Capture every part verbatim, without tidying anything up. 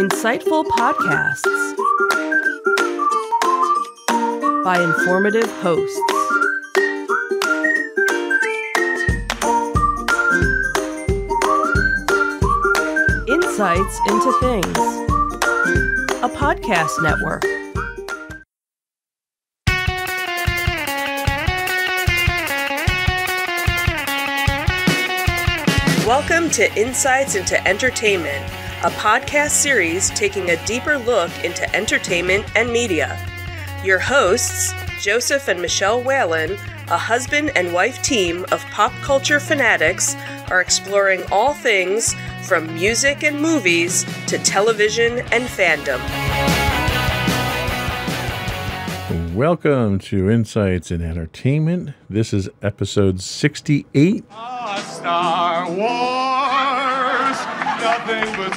Insightful podcasts by informative hosts. Insights into Things, a podcast network. Welcome to Insights into Entertainment, a podcast series taking a deeper look into entertainment and media. Your hosts, Joseph and Michelle Whalen, a husband and wife team of pop culture fanatics, are exploring all things from music and movies to television and fandom. Welcome to Insights in Entertainment. This is episode sixty-eight. Oh, Star Wars, nothing but Star Wars.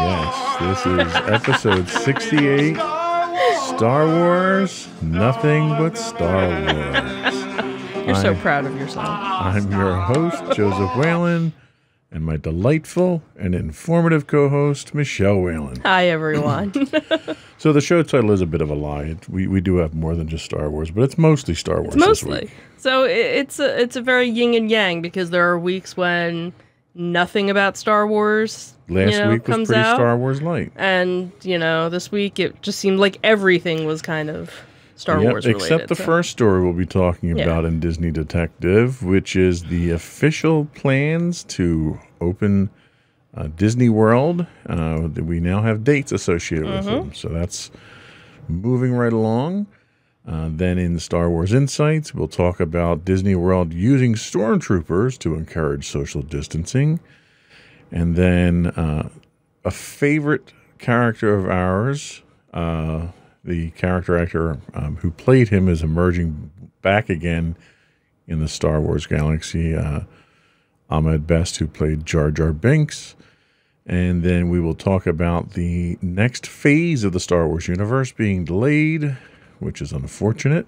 Yes, this is episode sixty-eight. Star Wars, nothing but Star Wars. You're I, so proud of yourself. I'm your host, Joseph Whalen, and my delightful and informative co-host, Michelle Whalen. Hi, everyone. So the show title is a bit of a lie. It, we, we do have more than just Star Wars, but it's mostly Star Wars. It's mostly. This week. So it, it's, a, it's a very yin and yang, because there are weeks when nothing about Star Wars Last you know, week was comes pretty out, Star Wars light. And, you know, this week it just seemed like everything was kind of Star yep, Wars related. Except the so. first story we'll be talking yeah. about in Disney Detective, which is the official plans to open uh, Disney World. Uh, we now have dates associated mm-hmm. with them. So that's moving right along. Uh, then in Star Wars Insights, we'll talk about Disney World using Stormtroopers to encourage social distancing. And then uh, a favorite character of ours, uh, the character actor um, who played him is emerging back again in the Star Wars galaxy, uh, Ahmed Best, who played Jar Jar Binks. And then we will talk about the next phase of the Star Wars universe being delayed, which is unfortunate.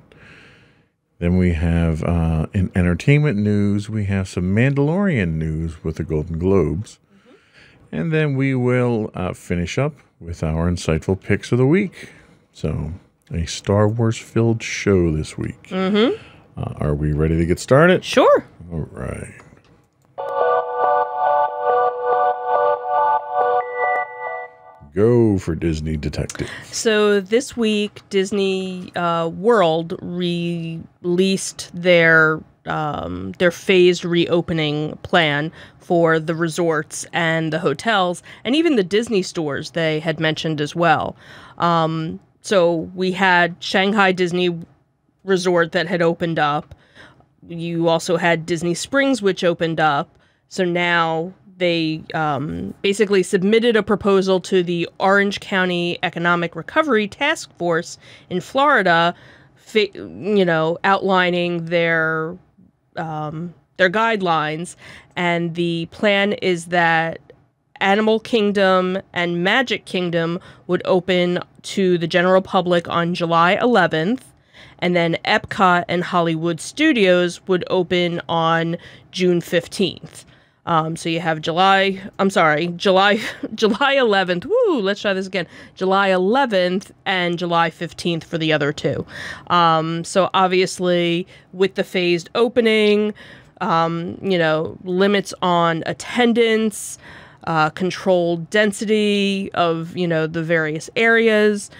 Then we have, uh, in entertainment news, we have some Mandalorian news with the Golden Globes. Mm-hmm. And then we will uh, finish up with our insightful picks of the week. So, a Star Wars-filled show this week. Mm-hmm. Uh, are we ready to get started? Sure. All right. Go for Disney Detective. So, this week, Disney uh, World released their um, their phased reopening plan for the resorts and the hotels, and even the Disney stores they had mentioned as well. Um... So we had Shanghai Disney Resort that had opened up. You also had Disney Springs, which opened up. So now they um, basically submitted a proposal to the Orange County Economic Recovery Task Force in Florida, you know, outlining their um, their guidelines. And the plan is that Animal Kingdom and Magic Kingdom would open to the general public on July eleventh, and then Epcot and Hollywood Studios would open on June fifteenth. Um, so you have July, I'm sorry, July, July eleventh. Woo, let's try this again. July eleventh and July fifteenth for the other two. Um, so obviously with the phased opening, um, you know, limits on attendance, Uh, controlled density of, you know, the various areas.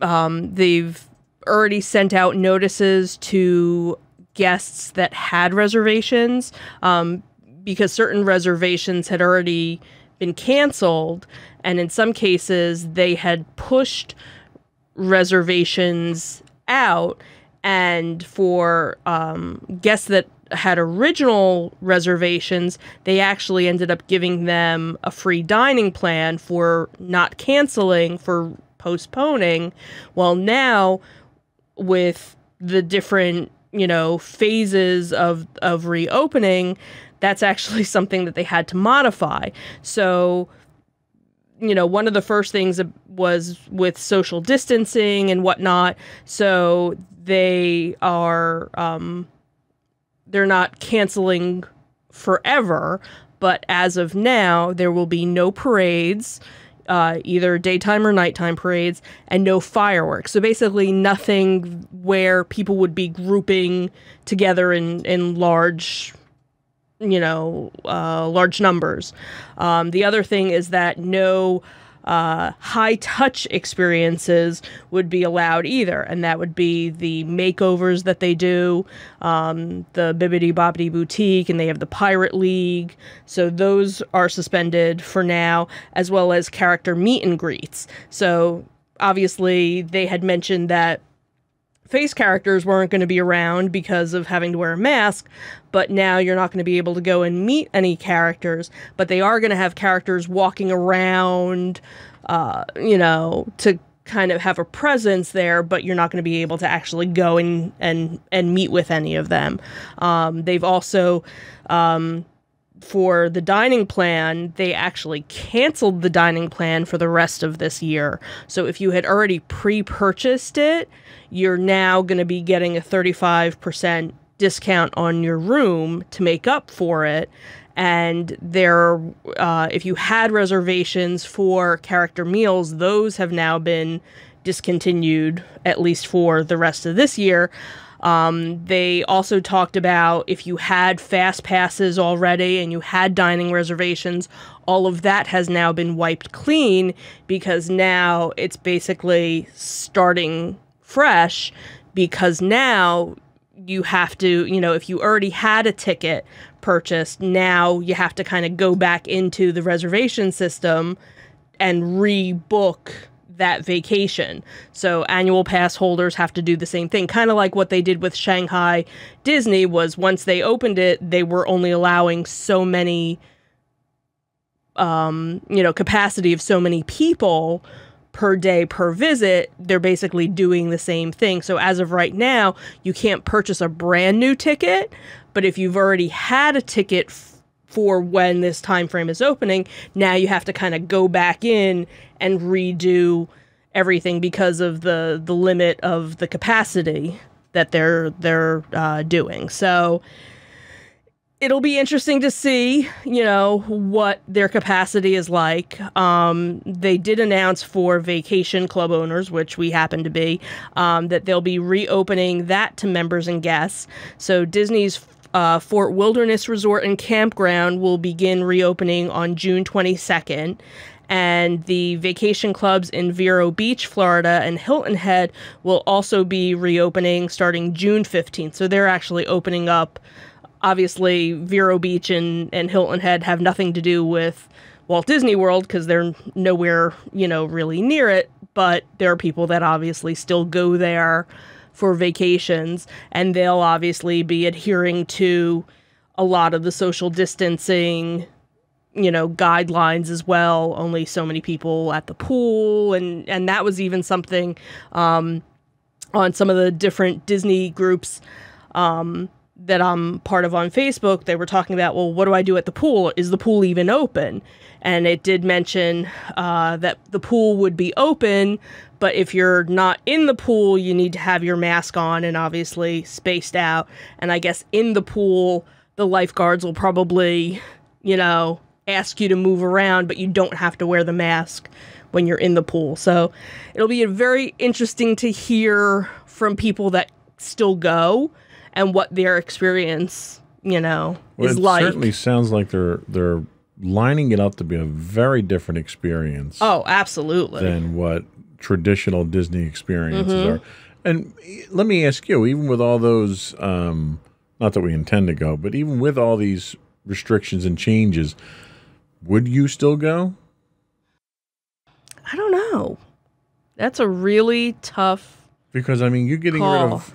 Um, they've already sent out notices to guests that had reservations um, because certain reservations had already been canceled. And in some cases, they had pushed reservations out. And for um, guests that had original reservations, they actually ended up giving them a free dining plan for not canceling, for postponing. Well, now with the different, you know, phases of, of reopening, that's actually something that they had to modify. So, you know, one of the first things was with social distancing and whatnot. So they are, um, they're not canceling forever, but as of now, there will be no parades, uh, either daytime or nighttime parades, and no fireworks. So basically nothing where people would be grouping together in, in large, you know, uh, large numbers. Um, the other thing is that no uh, high-touch experiences would be allowed either, and that would be the makeovers that they do, um, the Bibbidi Bobbidi Boutique, and they have the Pirate League, so those are suspended for now, as well as character meet and greets. So, obviously, they had mentioned that face characters weren't going to be around because of having to wear a mask, but now you're not going to be able to go and meet any characters, but they are going to have characters walking around, uh, you know, to kind of have a presence there, but you're not going to be able to actually go and, and, and meet with any of them. Um, they've also, um, for the dining plan, they actually canceled the dining plan for the rest of this year. So if you had already pre-purchased it, you're now going to be getting a thirty-five percent discount on your room to make up for it. And there, uh, if you had reservations for character meals, those have now been discontinued, at least for the rest of this year. Um, they also talked about if you had fast passes already and you had dining reservations, all of that has now been wiped clean because now it's basically starting fresh, because now you have to, you know, if you already had a ticket purchased, now you have to kind of go back into the reservation system and rebook that vacation. So annual pass holders have to do the same thing, kind of like what they did with Shanghai Disney. Was once they opened it, they were only allowing so many, um, you know, capacity of so many people per day per visit. They're basically doing the same thing. So as of right now, you can't purchase a brand new ticket, but if you've already had a ticket f for when this time frame is opening, now you have to kind of go back in and redo everything because of the the limit of the capacity that they're they're uh, doing. So it'll be interesting to see, you know, what their capacity is like. Um, they did announce for vacation club owners, which we happen to be, um, that they'll be reopening that to members and guests. So Disney's uh, Fort Wilderness Resort and Campground will begin reopening on June twenty-second. And the vacation clubs in Vero Beach, Florida, and Hilton Head will also be reopening starting June fifteenth. So they're actually opening up. Obviously, Vero Beach and, and Hilton Head have nothing to do with Walt Disney World because they're nowhere, you know, really near it. But there are people that obviously still go there for vacations, and they'll obviously be adhering to a lot of the social distancing, you know, guidelines as well. Only so many people at the pool, and, and that was even something um, on some of the different Disney groups um that I'm part of on Facebook. They were talking about, well, what do I do at the pool? Is the pool even open? And it did mention uh, that the pool would be open, but if you're not in the pool, you need to have your mask on and obviously spaced out. And I guess in the pool, the lifeguards will probably, you know, ask you to move around, but you don't have to wear the mask when you're in the pool. So it'll be very interesting to hear from people that still go and what their experience, you know, well, is it like. It certainly sounds like they're they're lining it up to be a very different experience. Oh, absolutely. Than what traditional Disney experiences mm-hmm. are. And let me ask you, even with all those, um, not that we intend to go, but even with all these restrictions and changes, would you still go? I don't know. That's a really tough Because, I mean, you're getting call. rid of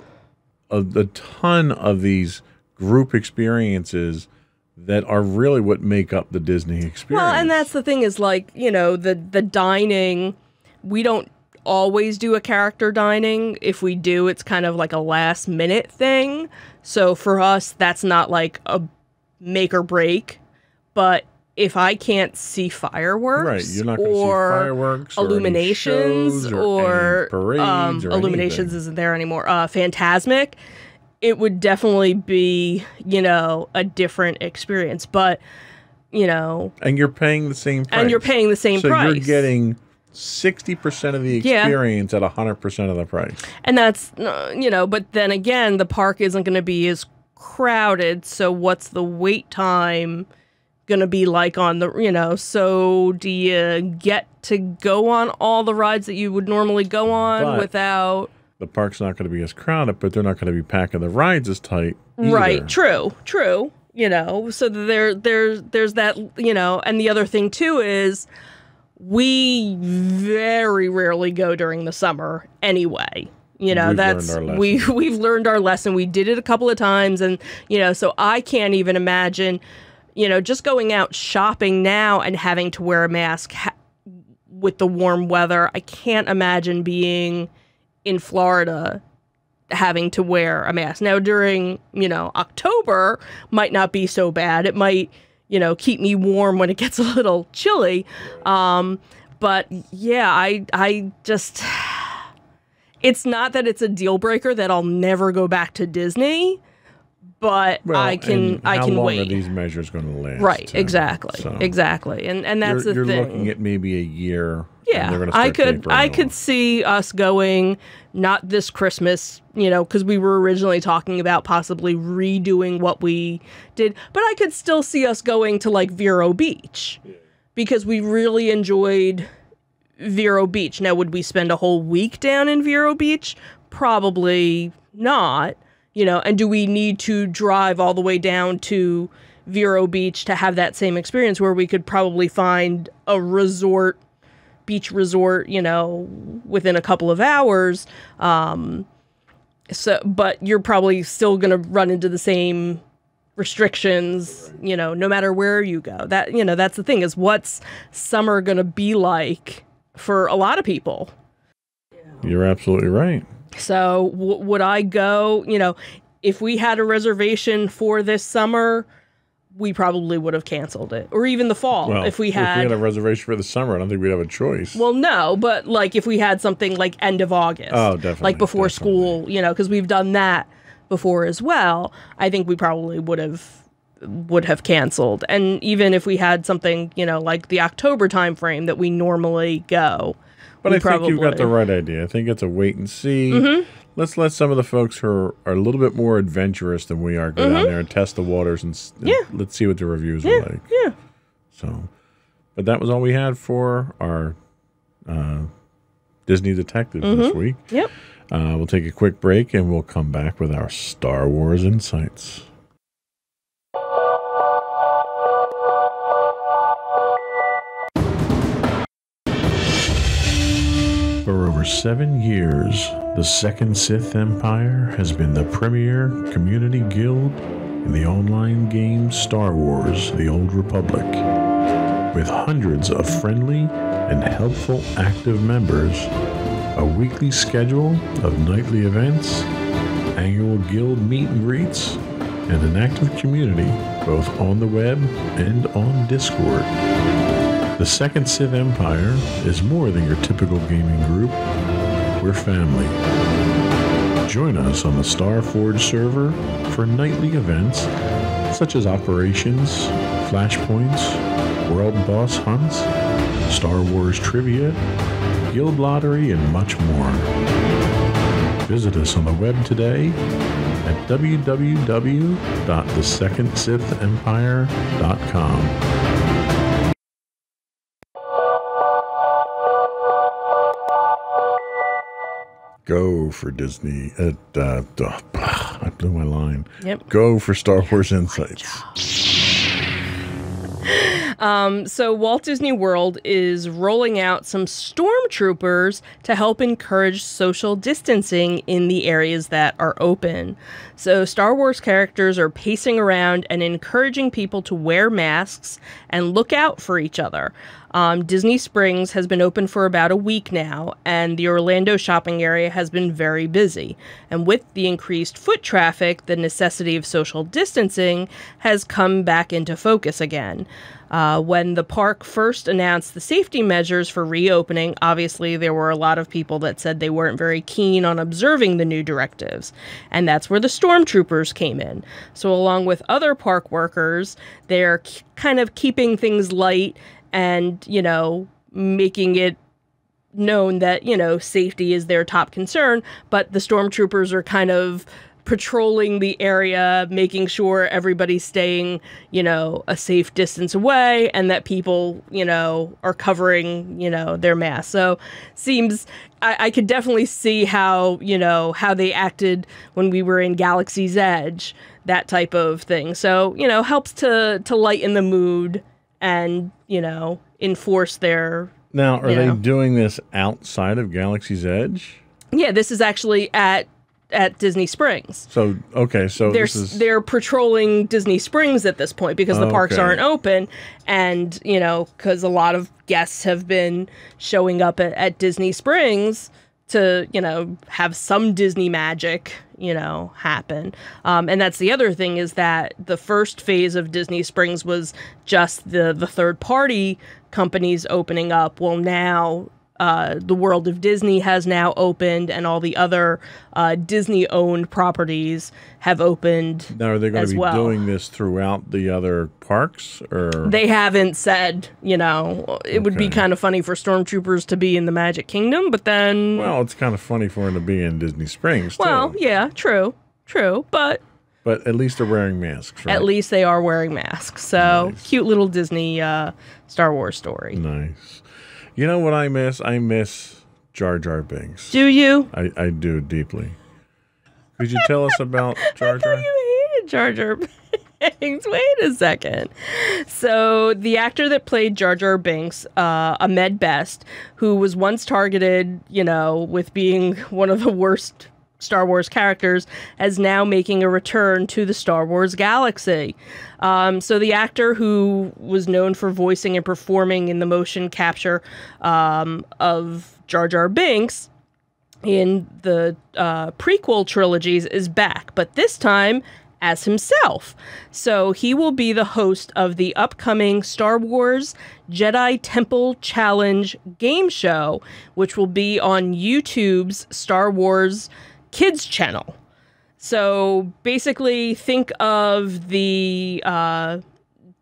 A, a ton of these group experiences that are really what make up the Disney experience. Well, and that's the thing is, like, you know, the, the dining, we don't always do a character dining. If we do, it's kind of like a last minute thing. So for us, that's not like a make or break. But if I can't see fireworks, right, you're not gonna or see fireworks, illuminations, or, or, or parades, um, or illuminations anything. isn't there anymore. Uh, Fantasmic, it would definitely be, you know, a different experience. But you know. And you're paying the same price. And you're paying the same so price. So you're getting sixty percent of the experience yeah. at one hundred percent of the price. And that's, you know, but then again, the park isn't going to be as crowded. So what's the wait time going to be like on the, you know, so do you get to go on all the rides that you would normally go on but without... The park's not going to be as crowded, but they're not going to be packing the rides as tight either. Right, true, true. You know, so there, there, there's that, you know, and the other thing too is we very rarely go during the summer anyway. You know, we've that's, we, we've learned our lesson. We did it a couple of times and, you know, so I can't even imagine, you know, just going out shopping now and having to wear a mask ha with the warm weather. I can't imagine being in Florida having to wear a mask. Now during, you know, October might not be so bad. It might, you know, keep me warm when it gets a little chilly. Um, but yeah, I, I just, it's not that it's a deal breaker that I'll never go back to Disney, but well, I can, I can wait. How long are these measures going to last? Right. Too? Exactly. So exactly. And, and that's you're, the you're thing. You're looking at maybe a year. Yeah, I could I could see us going not this Christmas, you know, because we were originally talking about possibly redoing what we did, but I could still see us going to like Vero Beach because we really enjoyed Vero Beach. Now, would we spend a whole week down in Vero Beach? Probably not, you know, and do we need to drive all the way down to Vero Beach to have that same experience where we could probably find a resort beach resort, you know, within a couple of hours. Um, so, but you're probably still going to run into the same restrictions, you know, no matter where you go. That, you know, that's the thing is what's summer going to be like for a lot of people. You're absolutely right. So w would I go, you know, if we had a reservation for this summer, we probably would have canceled it, or even the fall. Well, if we had, if we had a reservation for the summer, I don't think we'd have a choice. Well, no, but like if we had something like end of August, oh, definitely, like before definitely. school, you know, because we've done that before as well. I think we probably would have would have canceled. And even if we had something, you know, like the October time frame that we normally go, but I think you've got the right idea. I think it's a wait and see. Mm-hmm. Let's let some of the folks who are, are a little bit more adventurous than we are go mm-hmm. down there and test the waters and, and yeah. let's see what the reviews are yeah. like. Yeah. So, but that was all we had for our uh, Disney Detective mm-hmm. this week. Yep. Uh, we'll take a quick break and we'll come back with our Star Wars Insights. For over seven years, the Second Sith Empire has been the premier community guild in the online game Star Wars: The Old Republic. With hundreds of friendly and helpful active members, a weekly schedule of nightly events, annual guild meet and greets, and an active community both on the web and on Discord. The Second Sith Empire is more than your typical gaming group. We're family. Join us on the Star Forge server for nightly events such as operations, flashpoints, world boss hunts, Star Wars trivia, guild lottery, and much more. Visit us on the web today at w w w dot the second sith empire dot com. Go for Disney. Uh, uh, uh, I blew my line. Yep. Go for Star Wars Insights. Um, so Walt Disney World is rolling out some stormtroopers to help encourage social distancing in the areas that are open. So Star Wars characters are pacing around and encouraging people to wear masks and look out for each other. Um, Disney Springs has been open for about a week now, and the Orlando shopping area has been very busy. And with the increased foot traffic, the necessity of social distancing has come back into focus again. Uh, when the park first announced the safety measures for reopening, obviously there were a lot of people that said they weren't very keen on observing the new directives, and that's where the Stormtroopers came in. So along with other park workers, they're kind of keeping things light and, you know, making it known that, you know, safety is their top concern, but the Stormtroopers are kind of patrolling the area, making sure everybody's staying, you know, a safe distance away, and that people, you know, are covering, you know, their masks. So seems, I, I could definitely see how, you know, how they acted when we were in Galaxy's Edge, that type of thing. So, you know, helps to, to lighten the mood and, you know, enforce their... Now, are they know. doing this outside of Galaxy's Edge? Yeah, this is actually at at Disney Springs. So, okay, so they're, this is... they're patrolling Disney Springs at this point because the parks okay. aren't open, and, you know, because a lot of guests have been showing up at, at Disney Springs to, you know, have some Disney magic, you know, happen. Um, and that's the other thing, is that the first phase of Disney Springs was just the, the third-party companies opening up. Well, now... Uh, the World of Disney has now opened, and all the other uh, Disney-owned properties have opened. Now, are they going to be well. doing this throughout the other parks? Or they haven't said. You know, it okay. would be kind of funny for Stormtroopers to be in the Magic Kingdom, but then well, it's kind of funny for them to be in Disney Springs. Too. Well, yeah, true, true, but but at least they're wearing masks. Right? At least they are wearing masks. So nice. Cute little Disney uh, Star Wars story. Nice. You know what I miss? I miss Jar Jar Binks. Do you? I, I do deeply. Could you tell us about Jar Jar? I thought you hated Jar Jar Binks. Wait a second. So the actor that played Jar Jar Binks, uh, Ahmed Best, who was once targeted, you know, with being one of the worst Star Wars characters, as now making a return to the Star Wars galaxy. Um, so the actor, who was known for voicing and performing in the motion capture um, of Jar Jar Binks in the uh, prequel trilogies, is back, but this time as himself. So he will be the host of the upcoming Star Wars Jedi Temple Challenge game show, which will be on YouTube's Star Wars Kids channel. So basically, think of the uh,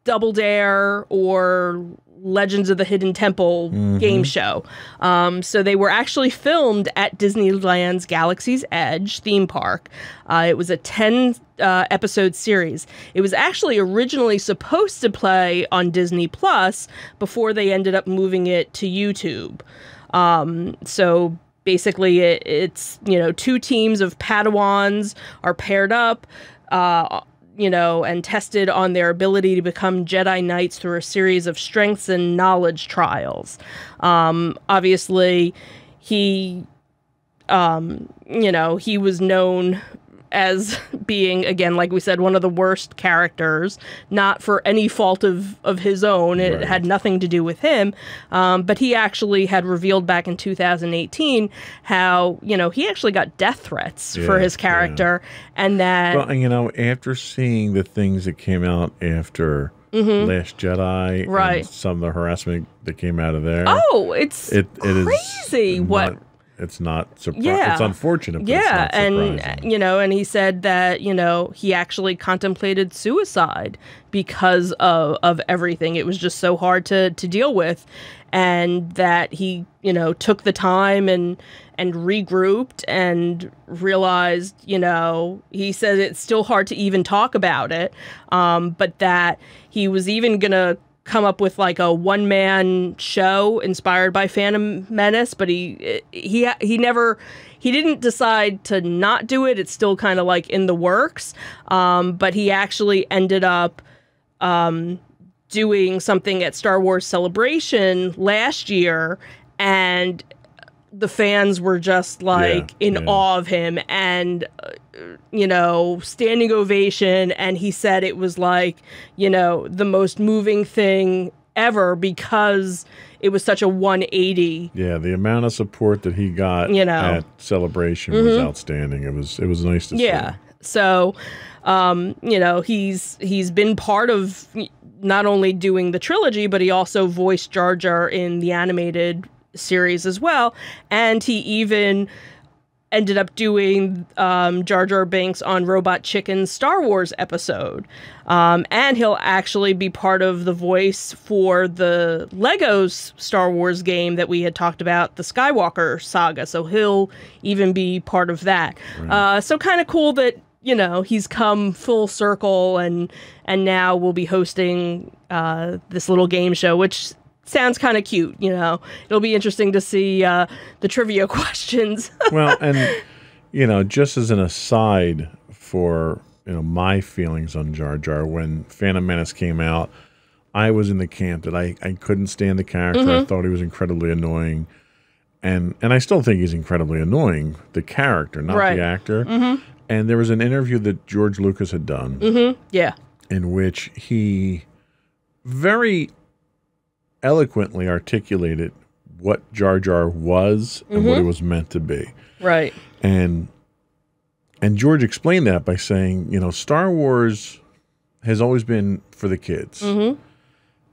Double Dare or Legends of the Hidden Temple mm-hmm. game show. Um, so they were actually filmed at Disneyland's Galaxy's Edge theme park. Uh, it was a ten uh, episode series. It was actually originally supposed to play on Disney Plus before they ended up moving it to YouTube. Um, so basically, it, it's, you know, two teams of Padawans are paired up, uh, you know, and tested on their ability to become Jedi Knights through a series of strengths and knowledge trials. Um, obviously, he, um, you know, he was known as being, again, like we said, one of the worst characters, not for any fault of, of his own. It right. had nothing to do with him. Um, but he actually had revealed back in two thousand eighteen how, you know, he actually got death threats yeah, for his character. Yeah. And that... Well, you know, after seeing the things that came out after... Mm-hmm. Last Jedi, right. and some of the harassment that came out of there. Oh, it's it, it crazy is what... It's not surprising. Yeah. It's unfortunate. But yeah. It's and, you know, and he said that, you know, he actually contemplated suicide because of, of everything. It was just so hard to, to deal with. And that he, you know, took the time and, and regrouped and realized, you know, he said it's still hard to even talk about it. Um, but that he was even going to come up with like a one-man show inspired by Phantom Menace, but he he he never he didn't decide to not do it. It's still kind of like in the works, um, but he actually ended up um, doing something at Star Wars Celebration last year, and the fans were just like yeah, in yeah. awe of him, and uh, you know, standing ovation. And he said it was like, you know, the most moving thing ever because it was such a one eighty. Yeah, the amount of support that he got, you know, at Celebration mm-hmm. was outstanding. It was it was nice to yeah. see. Yeah. So, um, you know, he's he's been part of not only doing the trilogy, but he also voiced Jar Jar in the animated series as well. And he even ended up doing um, Jar Jar Binks on Robot Chicken's Star Wars episode. Um, and he'll actually be part of the voice for the Lego's Star Wars game that we had talked about, the Skywalker Saga. So he'll even be part of that. Right. Uh, so kind of cool that, you know, he's come full circle, and and now we'll be hosting uh, this little game show, which sounds kind of cute, you know. It'll be interesting to see uh, the trivia questions. Well, and, you know, just as an aside for, you know, my feelings on Jar Jar, when Phantom Menace came out, I was in the camp that I, I couldn't stand the character. Mm-hmm. I thought he was incredibly annoying. And, and I still think he's incredibly annoying, the character, not right. the actor. Mm-hmm. And there was an interview that George Lucas had done. Mm-hmm. Yeah. In which he very eloquently articulated what Jar Jar was and mm-hmm. what it was meant to be. Right. And and George explained that by saying, you know, Star Wars has always been for the kids. Mm-hmm.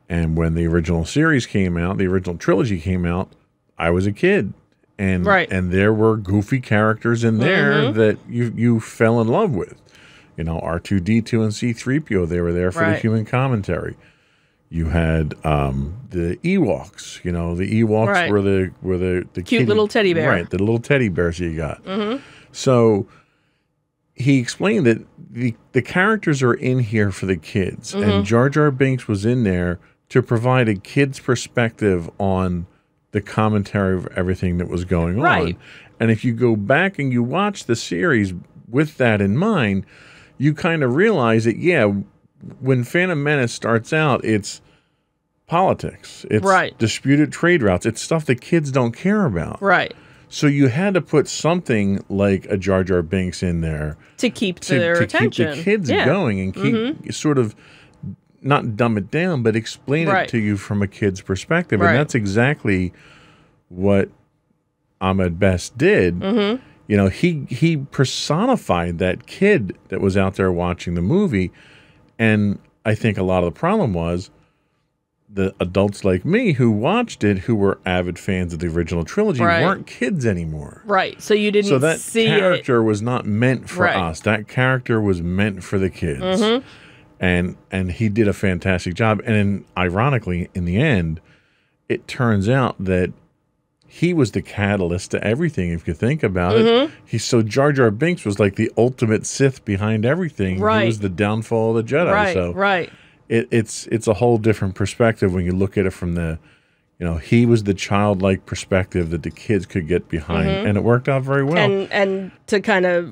And when the original series came out, the original trilogy came out, I was a kid. And right. and there were goofy characters in there mm-hmm. that you you fell in love with. You know, R two D two and C three P O, they were there for right. the human commentary. You had um, the Ewoks. You know, the Ewoks right. were the were the, the cute kitty, little teddy bear, right? The little teddy bears you got. Mm-hmm. So he explained that the the characters are in here for the kids, mm-hmm. and Jar Jar Binks was in there to provide a kid's perspective on the commentary of everything that was going right. on. And if you go back and you watch the series with that in mind, you kind of realize that, yeah, when Phantom Menace starts out, it's politics. It's right. disputed trade routes. It's stuff that kids don't care about. Right. So you had to put something like a Jar Jar Binks in there to keep to, their to attention. To keep the kids yeah. going and keep mm-hmm. sort of not dumb it down, but explain right. it to you from a kid's perspective. Right. And that's exactly what Ahmed Best did. Mm-hmm. You know, he he personified that kid that was out there watching the movie. And I think a lot of the problem was the adults like me who watched it, who were avid fans of the original trilogy, right. weren't kids anymore. Right. So you didn't see it. So that character it. was not meant for right. us. That character was meant for the kids. Mm-hmm. And and he did a fantastic job. And in, ironically, in the end, it turns out that he was the catalyst to everything, if you think about mm-hmm. it. He, so Jar Jar Binks was like the ultimate Sith behind everything. Right. He was the downfall of the Jedi. Right, so right. It, it's it's a whole different perspective when you look at it from the, you know, he was the childlike perspective that the kids could get behind. Mm-hmm. And it worked out very well. And, and to kind of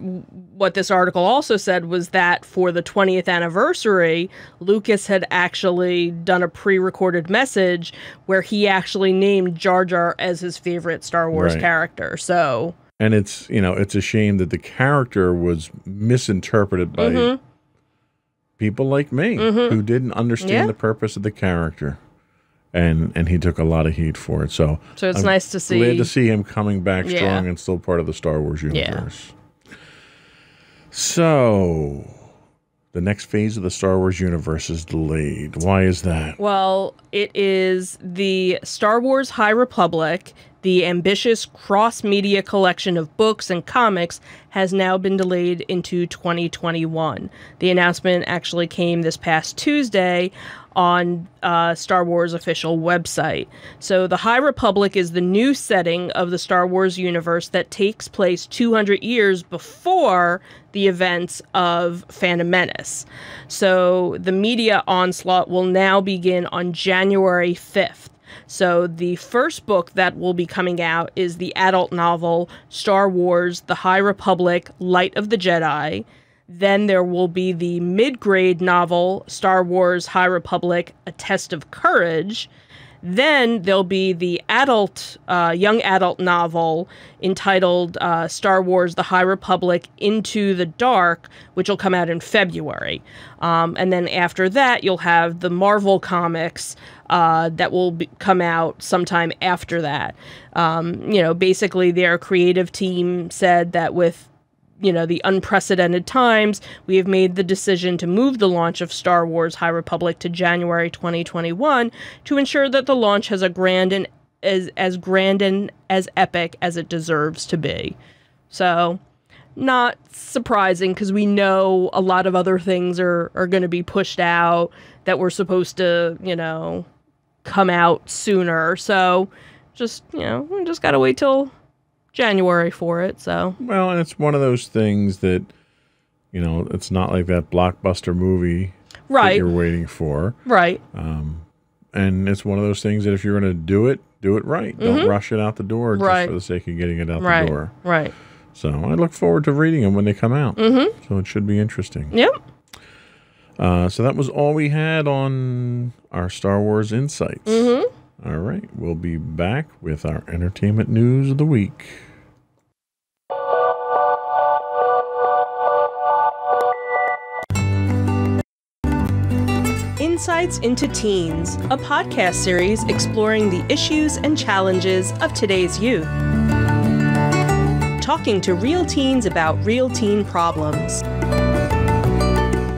what this article also said was that for the twentieth anniversary, Lucas had actually done a pre-recorded message where he actually named Jar Jar as his favorite Star Wars right. character. So, and it's, you know, it's a shame that the character was misinterpreted by mm-hmm. people like me mm-hmm. who didn't understand yeah. the purpose of the character. And and he took a lot of heat for it. So, so it's I'm nice to see. Glad to see him coming back yeah. strong and still part of the Star Wars universe. Yeah. So the next phase of the Star Wars universe is delayed. Why is that? Well, it is the Star Wars High Republic, the ambitious cross-media collection of books and comics, has now been delayed into twenty twenty-one. The announcement actually came this past Tuesday on uh, Star Wars official website. So the High Republic is the new setting of the Star Wars universe that takes place two hundred years before the events of Phantom Menace. So the media onslaught will now begin on January fifth. So the first book that will be coming out is the adult novel Star Wars: The High Republic, Light of the Jedi. Then there will be the mid-grade novel Star Wars: High Republic, A Test of Courage. Then there'll be the adult, uh, young adult novel entitled uh, Star Wars: The High Republic Into the Dark, which will come out in February. Um, and then after that, you'll have the Marvel comics uh, that will be, come out sometime after that. Um, you know, basically their creative team said that with, you know, the unprecedented times, we have made the decision to move the launch of Star Wars High Republic to January twenty twenty-one to ensure that the launch has a grand and as, as grand and as epic as it deserves to be. So not surprising, because we know a lot of other things are, are going to be pushed out that were supposed to, you know, come out sooner. So just, you know, we just got to wait till January for it. So, well, and it's one of those things that, you know, it's not like that blockbuster movie right that you're waiting for, right? Um, and it's one of those things that if you're going to do it, do it right. Mm-hmm. Don't rush it out the door just right. for the sake of getting it out right. the door, right? So, I look forward to reading them when they come out. Mm-hmm. So it should be interesting. Yep. Uh, so that was all we had on our Star Wars insights. Mm-hmm. All right, we'll be back with our entertainment news of the week. Insights into Teens, a podcast series exploring the issues and challenges of today's youth. Talking to real teens about real teen problems.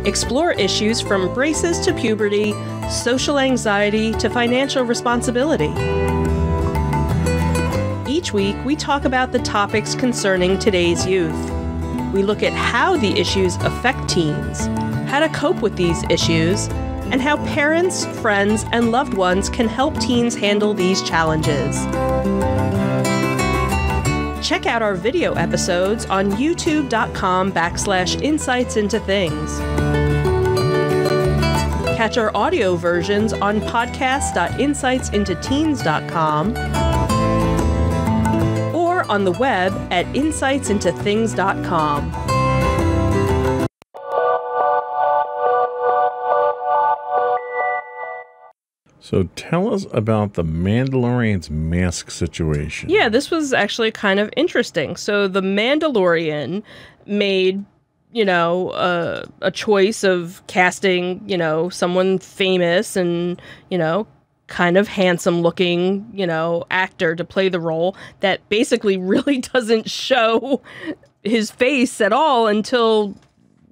Explore issues from braces to puberty, social anxiety to financial responsibility. Each week, we talk about the topics concerning today's youth. We look at how the issues affect teens, how to cope with these issues, and how parents, friends, and loved ones can help teens handle these challenges. Check out our video episodes on youtube.com backslash insights into things. Catch our audio versions on podcast dot insights into teens dot com or on the web at insights into things dot com. So tell us about the Mandalorian's mask situation. Yeah, this was actually kind of interesting. So the Mandalorian made, you know, uh, a choice of casting, you know, someone famous and, you know, kind of handsome looking, you know, actor to play the role that basically really doesn't show his face at all until,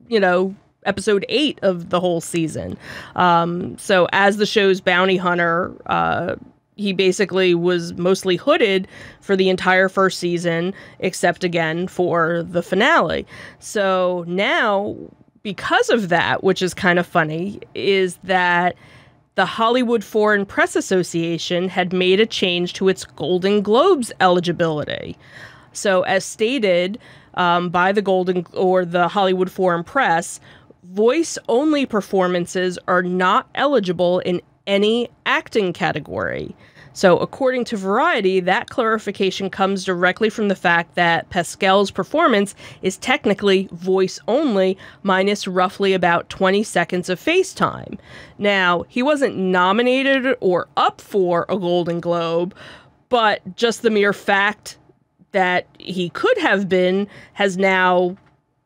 you know, episode eight of the whole season. Um, so as the show's bounty hunter, uh, he basically was mostly hooded for the entire first season, except again for the finale. So now, because of that, which is kind of funny, is that the Hollywood Foreign Press Association had made a change to its Golden Globes eligibility. So as stated um, by the Golden or the Hollywood Foreign Press, voice-only performances are not eligible in any acting category. So according to Variety, that clarification comes directly from the fact that Pascal's performance is technically voice-only, minus roughly about twenty seconds of face time. Now, he wasn't nominated or up for a Golden Globe, but just the mere fact that he could have been has now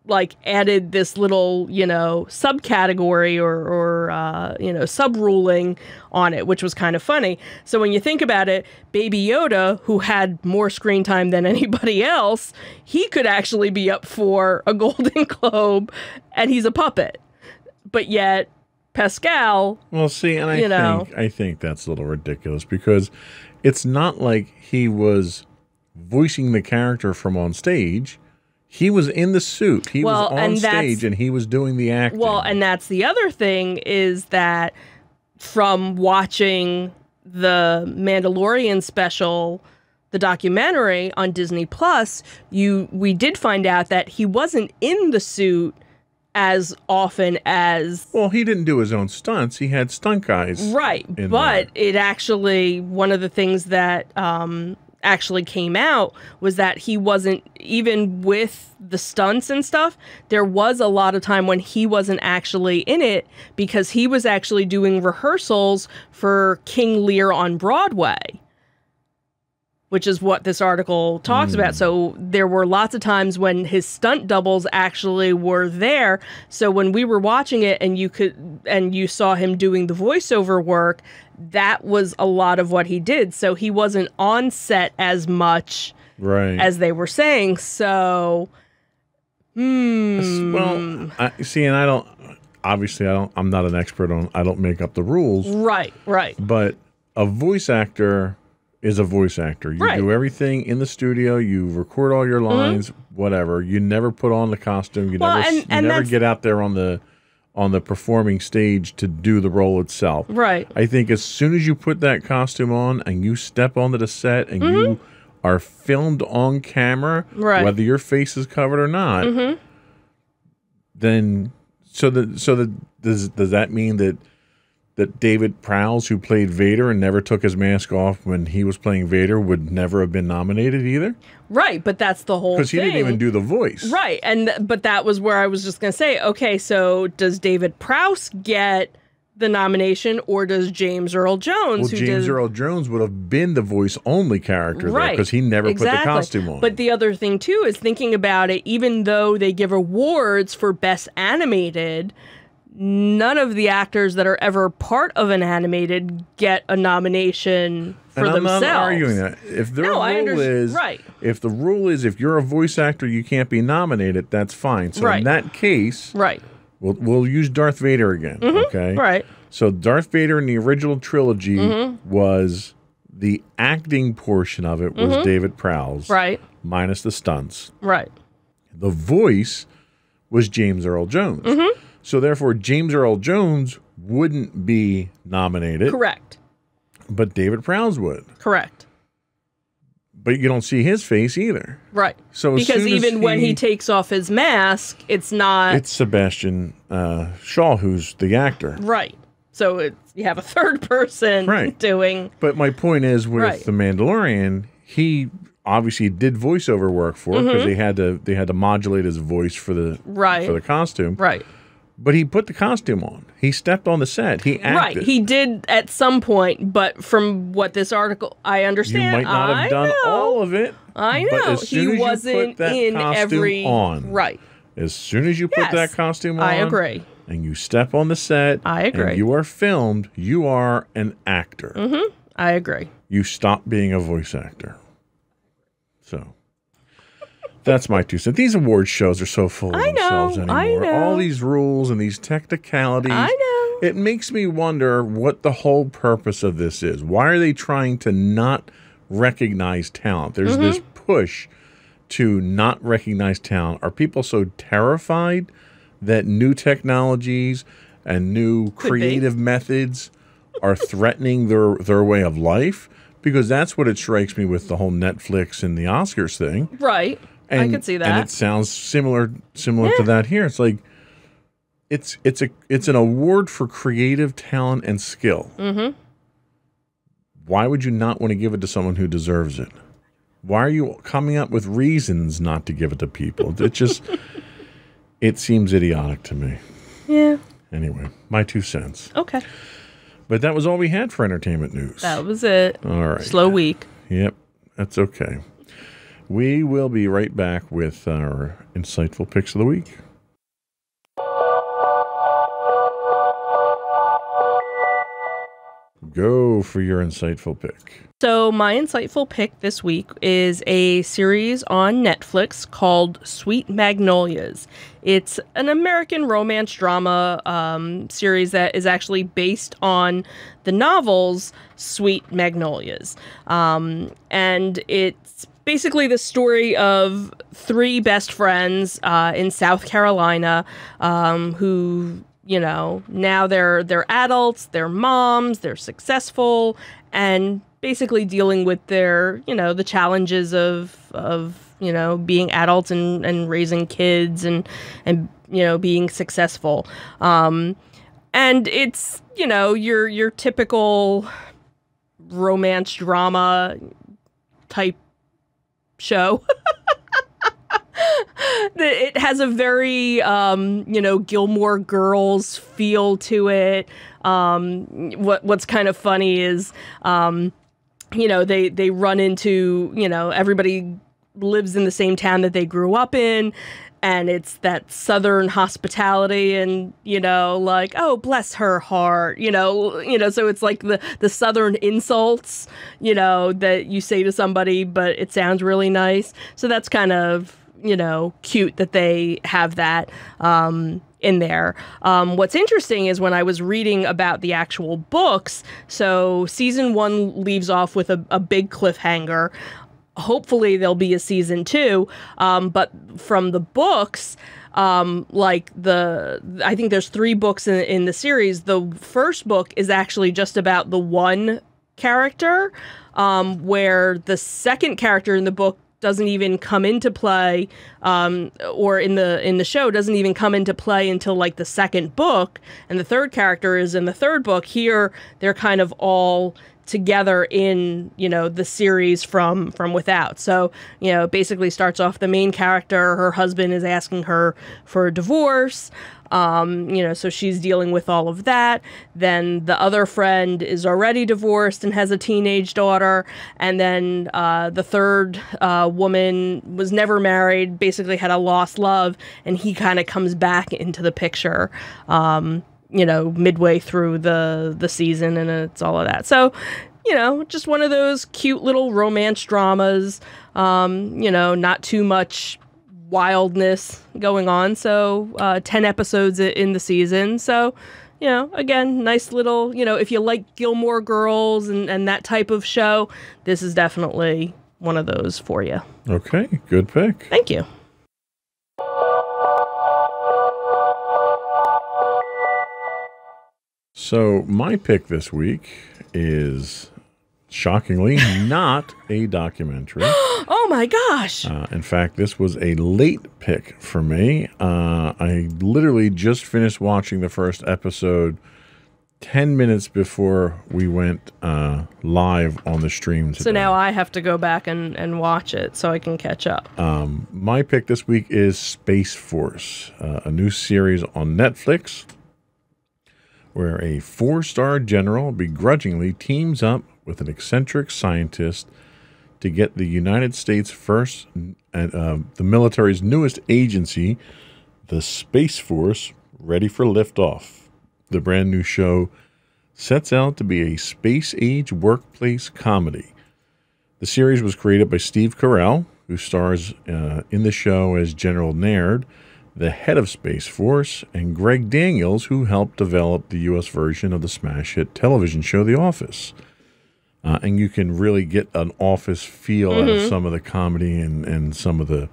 like added this little, you know, subcategory or, or uh, you know, sub-ruling on it, which was kind of funny. So when you think about it, Baby Yoda, who had more screen time than anybody else, he could actually be up for a Golden Globe, and he's a puppet. But yet, Pascal... Well, see, and I, you know, think, I think that's a little ridiculous, because it's not like he was voicing the character from on stage. He was in the suit. He well, was on and stage, and he was doing the acting. Well, and that's the other thing, is that from watching the Mandalorian special, the documentary on Disney plus, you we did find out that he wasn't in the suit as often as... Well, he didn't do his own stunts. He had stunt guys. Right, but there. It actually... One of the things that... Um, actually came out was that he wasn't, even with the stunts and stuff, there was a lot of time when he wasn't actually in it because he was actually doing rehearsals for King Lear on Broadway, which is what this article talks mm. about. So there were lots of times when his stunt doubles actually were there. So when we were watching it and you could, and you saw him doing the voiceover work, that was a lot of what he did. So he wasn't on set as much right. as they were saying. So, hmm. Well, I, see, and I don't, obviously I don't, I'm not an expert on, I don't make up the rules. Right, right. But a voice actor is a voice actor. You right. do everything in the studio. You record all your lines, mm-hmm. whatever. You never put on the costume. You well, never, and, you and never get out there on the on the performing stage to do the role itself. Right. I think as soon as you put that costume on and you step onto the set and mm-hmm. you are filmed on camera, right. whether your face is covered or not, mm-hmm. then so the so the does does that mean that? That David Prowse, who played Vader and never took his mask off when he was playing Vader, would never have been nominated either? Right, but that's the whole thing. Because he didn't even do the voice. Right, and but that was where I was just going to say, okay, so does David Prowse get the nomination, or does James Earl Jones? Well, who James did, Earl Jones would have been the voice-only character, right? Because he never exactly. put the costume on. But the other thing, too, is thinking about it, even though they give awards for Best Animated, none of the actors that are ever part of an animated get a nomination for and I'm themselves. Not arguing that. If their no, rule is right. if the rule is if you're a voice actor you can't be nominated, that's fine. So right. in that case, right. we'll we'll use Darth Vader again. Mm-hmm. Okay. Right. So Darth Vader in the original trilogy mm-hmm. was the acting portion of it was mm-hmm. David Prowse. Right. Minus the stunts. Right. The voice was James Earl Jones. Mm-hmm. So therefore, James Earl Jones wouldn't be nominated. Correct. But David Prowse would. Correct. But you don't see his face either. Right. So because even he, when he takes off his mask, it's not... It's Sebastian uh, Shaw who's the actor. Right. So it, you have a third person right. doing... But my point is with right. The Mandalorian, he... obviously did voiceover work for it because mm-hmm. they had to they had to modulate his voice for the right. for the costume. Right. But he put the costume on. He stepped on the set. He acted. Right. He did at some point, but from what this article I understand. You might not have I done know. all of it. I know. But as soon he as wasn't you put that in every on, right. As soon as you put yes, that costume on I agree. And you step on the set I agree. And you are filmed, you are an actor. Mm-hmm. I agree. You stop being a voice actor. So that's my two cents. These award shows are so full of I themselves know, anymore. I know. All these rules and these technicalities. I know. It makes me wonder what the whole purpose of this is. Why are they trying to not recognize talent? There's mm-hmm. this push to not recognize talent. Are people so terrified that new technologies and new Could creative be. methods are threatening their, their way of life? Because that's what it strikes me with the whole Netflix and the Oscars thing. Right. And, I could see that. And it sounds similar similar yeah. to that here. It's like it's it's a it's an award for creative talent and skill. Mm-hmm. Why would you not want to give it to someone who deserves it? Why are you coming up with reasons not to give it to people? It just it seems idiotic to me. Yeah. Anyway, my two cents. Okay. But that was all we had for entertainment news. That was it. All right. Slow week. Yep. That's okay. We will be right back with our insightful picks of the week. Go for your insightful pick. So my insightful pick this week is a series on Netflix called Sweet Magnolias. It's an American romance drama um, series that is actually based on the novels Sweet Magnolias. Um, and it's basically the story of three best friends uh, in South Carolina um, who... You know, now they're they're adults, they're moms, they're successful, and basically dealing with their, you know, the challenges of of, you know, being adults and, and raising kids and and, you know, being successful. Um and it's, you know, your your typical romance drama type show. It has a very, um, you know, Gilmore Girls feel to it. Um, what what's kind of funny is, um, you know, they they run into, you know, everybody lives in the same town that they grew up in. And it's that Southern hospitality and, you know, like, oh, bless her heart, you know, you know, so it's like the, the Southern insults, you know, that you say to somebody, but it sounds really nice. So that's kind of, you know, cute that they have that um, in there. Um, what's interesting is when I was reading about the actual books, so season one leaves off with a, a big cliffhanger. Hopefully there'll be a season two, um, but from the books, um, like the, I think there's three books in, in the series. The first book is actually just about the one character, um, where the second character in the book doesn't even come into play, um, or in the, in the show doesn't even come into play until like the second book. And the third character is in the third book. Here, they're kind of all together in, you know, the series from from without. So, you know, basically starts off the main character, her husband is asking her for a divorce, um, you know, so she's dealing with all of that. Then the other friend is already divorced and has a teenage daughter, and then uh, the third uh, woman was never married, basically had a lost love, and he kind of comes back into the picture, um, you know, midway through the, the season, and it's all of that. So, you know, just one of those cute little romance dramas, um, you know, not too much wildness going on. So, uh, ten episodes in the season. So, you know, again, nice little, you know, if you like Gilmore Girls and, and that type of show, this is definitely one of those for you. Okay. Good pick. Thank you. So my pick this week is shockingly not a documentary. Oh my gosh. Uh, in fact, this was a late pick for me. Uh, I literally just finished watching the first episode ten minutes before we went uh, live on the stream today. So now I have to go back and, and watch it so I can catch up. Um, my pick this week is Space Force, uh, a new series on Netflix, where a four-star general begrudgingly teams up with an eccentric scientist to get the United States first, and uh, the military's newest agency, the Space Force, ready for liftoff. The brand new show sets out to be a space-age workplace comedy. The series was created by Steve Carell, who stars uh, in the show as General Naird, the head of Space Force, and Greg Daniels, who helped develop the U S version of the smash hit television show The Office. Uh, and you can really get an Office feel mm-hmm. out of some of the comedy and, and some of the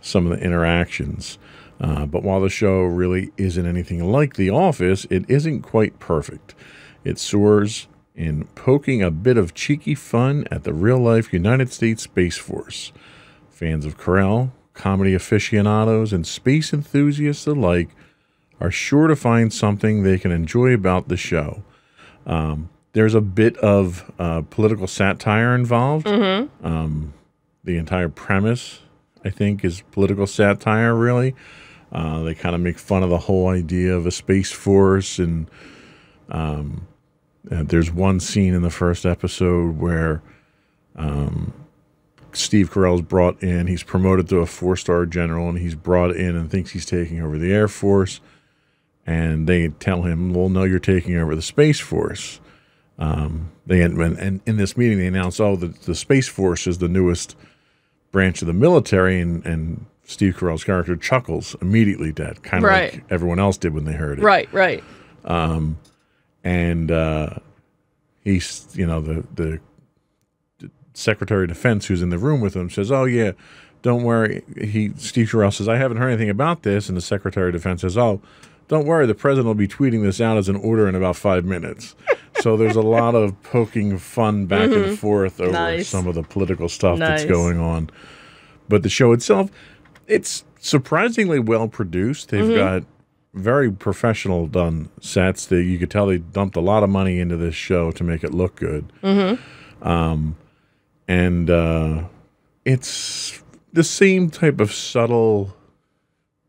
some of the interactions. Uh, but while the show really isn't anything like The Office, it isn't quite perfect. It soars in poking a bit of cheeky fun at the real-life United States Space Force. Fans of Carell, comedy aficionados, and space enthusiasts alike are sure to find something they can enjoy about the show. Um, there's a bit of uh, political satire involved. Mm-hmm. Um, the entire premise, I think, is political satire, really. Uh, they kind of make fun of the whole idea of a space force. And um, uh, there's one scene in the first episode where Um, Steve Carell's brought in, he's promoted to a four-star general, and he's brought in and thinks he's taking over the Air Force, and they tell him, well, no, you're taking over the Space Force. Um, they and, and in this meeting, they announce, oh, the, the Space Force is the newest branch of the military, and, and Steve Carell's character chuckles immediately at that, kind of right. like everyone else did when they heard it. Right, right. Um, and uh, he's, you know, the the Secretary of Defense, who's in the room with him, says, oh, yeah, don't worry. He, Steve Carell says, I haven't heard anything about this. And the Secretary of Defense says, oh, don't worry. The president will be tweeting this out as an order in about five minutes. So there's a lot of poking fun back mm-hmm. and forth over nice. some of the political stuff nice. that's going on. But the show itself, it's surprisingly well produced. They've mm-hmm. got very professional done sets that you could tell they dumped a lot of money into this show to make it look good. Mm-hmm. Um And uh, it's the same type of subtle,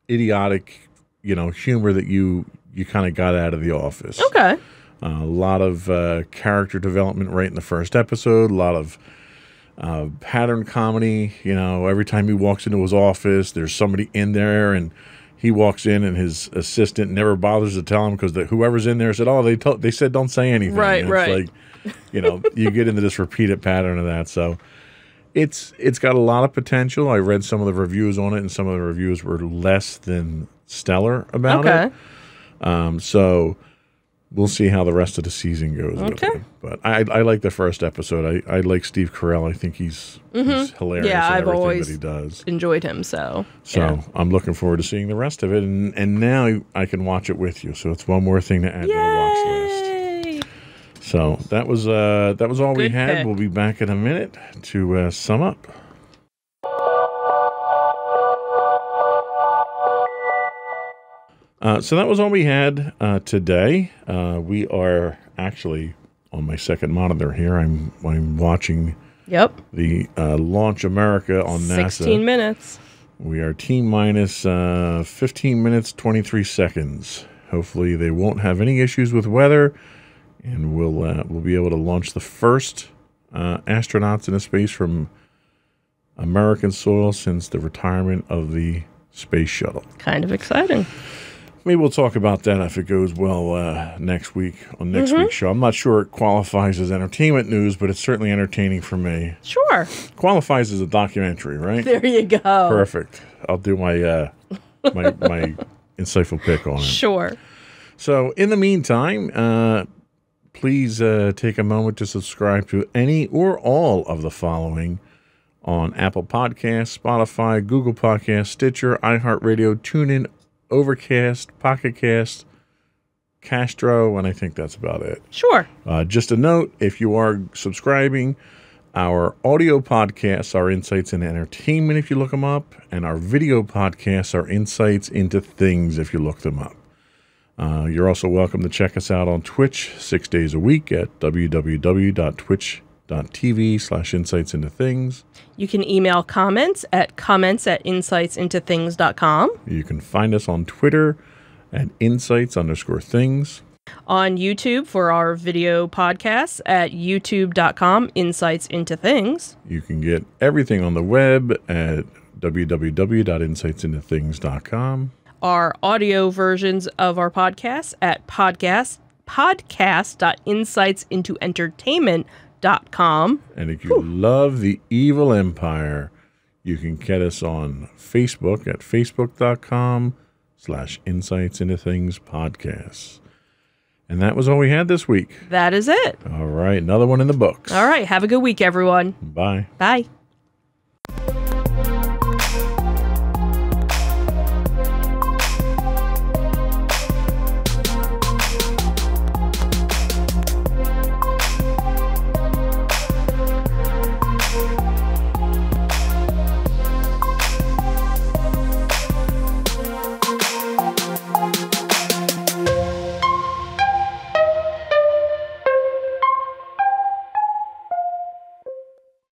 idiotic, you know, humor that you you kind of got out of The Office. Okay. Uh, a lot of uh, character development right in the first episode. A lot of uh, pattern comedy. You know, every time he walks into his office, there's somebody in there, and he walks in, and his assistant never bothers to tell him because whoever's in there said, "Oh, they told, they said don't say anything." Right, and it's right. Like, you know, you get into this repeated pattern of that. So it's it's got a lot of potential. I read some of the reviews on it, and some of the reviews were less than stellar about okay. it. Um, so we'll see how the rest of the season goes. Okay. With but I, I like the first episode. I, I like Steve Carell. I think he's, mm-hmm. he's hilarious yeah, in I've everything always that he does. Enjoyed him, so. So yeah. I'm looking forward to seeing the rest of it. And, and now I can watch it with you. So it's one more thing to add Yay! To the watch list. So that was, uh, that was all Good we had. Pick. We'll be back in a minute to uh, sum up. Uh, so that was all we had uh, today. Uh, we are actually on my second monitor here. I'm I'm watching. Yep. The uh, Launch America on NASA. sixteen minutes. We are T minus uh, fifteen minutes twenty-three seconds. Hopefully they won't have any issues with weather, and we'll uh, we'll be able to launch the first uh, astronauts into space from American soil since the retirement of the space shuttle. Kind of exciting. Maybe we'll talk about that if it goes well uh, next week on next mm-hmm. week's show. I'm not sure it qualifies as entertainment news, but it's certainly entertaining for me. Sure. Qualifies as a documentary, right? There you go. Perfect. I'll do my uh, my, my insightful pick on it. Sure. So in the meantime, uh, please uh, take a moment to subscribe to any or all of the following on Apple Podcasts, Spotify, Google Podcasts, Stitcher, iHeartRadio, TuneIn, Overcast, Pocket Cast, Castro, and I think that's about it. Sure. Uh, just a note, if you are subscribing, our audio podcasts are insights into entertainment if you look them up, and our video podcasts are insights into things if you look them up. Uh, you're also welcome to check us out on Twitch six days a week at w w w dot twitch dot t v slash insights into things. You can email comments at comments at insights into things dot com. You can find us on Twitter at insights underscore things. On YouTube for our video podcasts at youtube dot com insights into things. You can get everything on the web at w w w dot insights into things dot com. Our audio versions of our podcasts at podcast, podcast dot insights into entertainment dot com. Dot com. And if you Whew. Love the evil empire, you can get us on Facebook at facebook dot com slash insights into things podcasts. And that was all we had this week. That is it. All right. Another one in the books. All right. Have a good week, everyone. Bye. Bye.